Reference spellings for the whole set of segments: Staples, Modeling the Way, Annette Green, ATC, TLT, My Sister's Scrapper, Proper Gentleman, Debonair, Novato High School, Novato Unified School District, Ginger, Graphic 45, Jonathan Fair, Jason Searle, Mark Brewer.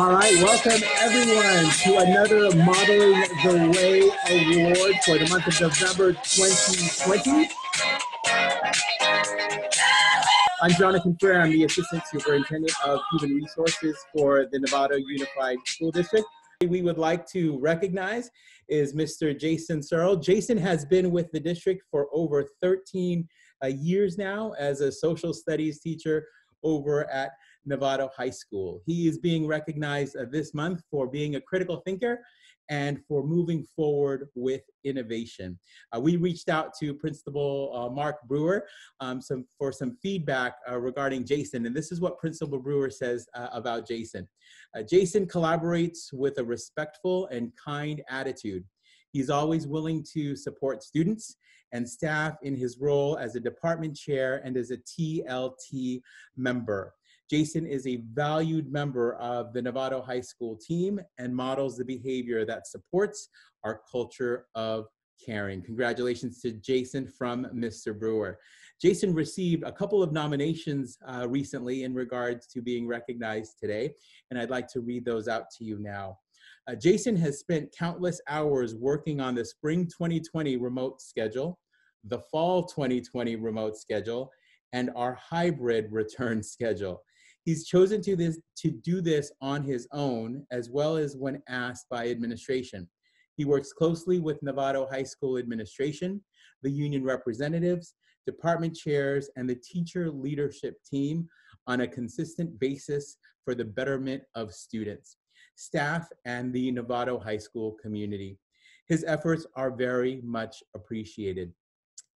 All right, welcome everyone to another Modeling the Way Award for the month of November 2020. I'm Jonathan Fair. I'm the Assistant Superintendent of Human Resources for the Novato Unified School District. We would like to recognize is Mr. Jason Searle. Jason has been with the district for over 13 years now as a social studies teacher over at Novato High School. He is being recognized this month for being a critical thinker and for moving forward with innovation. We reached out to Principal Mark Brewer for some feedback regarding Jason, and this is what Principal Brewer says about Jason. Jason collaborates with a respectful and kind attitude. He's always willing to support students and staff in his role as a department chair and as a TLT member. Jason is a valued member of the Novato High School team and models the behavior that supports our culture of caring. Congratulations to Jason from Mr. Brewer. Jason received a couple of nominations recently in regards to being recognized today, and I'd like to read those out to you now. Jason has spent countless hours working on the spring 2020 remote schedule, the fall 2020 remote schedule, and our hybrid return schedule. He's chosen to do this on his own, as well as when asked by administration. He works closely with Novato High School administration, the union representatives, department chairs, and the teacher leadership team on a consistent basis for the betterment of students, staff, and the Novato High School community. His efforts are very much appreciated.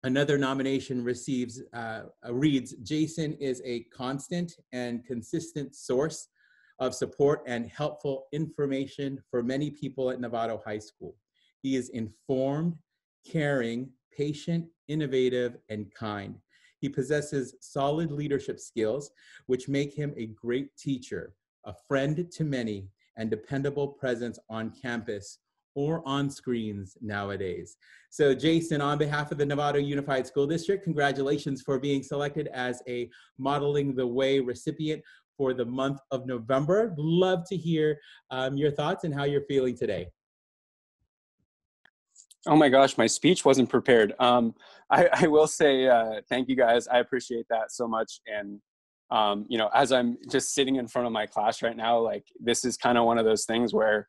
Another nomination reads, Jason is a constant and consistent source of support and helpful information for many people at Novato High School. He is informed, caring, patient, innovative, and kind. He possesses solid leadership skills, which make him a great teacher, a friend to many, and dependable presence on campus or on screens nowadays. So Jason, on behalf of the Novato Unified School District, congratulations for being selected as a Modeling the Way recipient for the month of November. Love to hear your thoughts and how you're feeling today. Oh my gosh, my speech wasn't prepared. I will say thank you guys. I appreciate that so much. And you know, as I'm just sitting in front of my class right now, like this is kind of one of those things where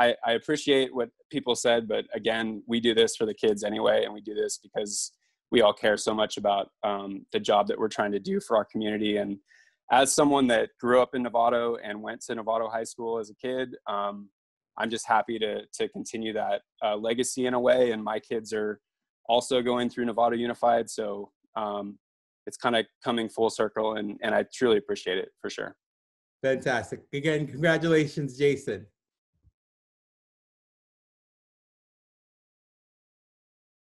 I appreciate what people said, but again, we do this for the kids anyway, and we do this because we all care so much about the job that we're trying to do for our community. And as someone that grew up in Novato and went to Novato High School as a kid, I'm just happy to continue that legacy in a way. And my kids are also going through Novato Unified, so it's kind of coming full circle, and I truly appreciate it for sure. Fantastic. Again, congratulations, Jason.